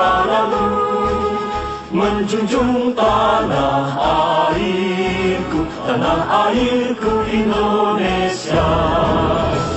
padamu, menjunjung tanah airku, Indonesia.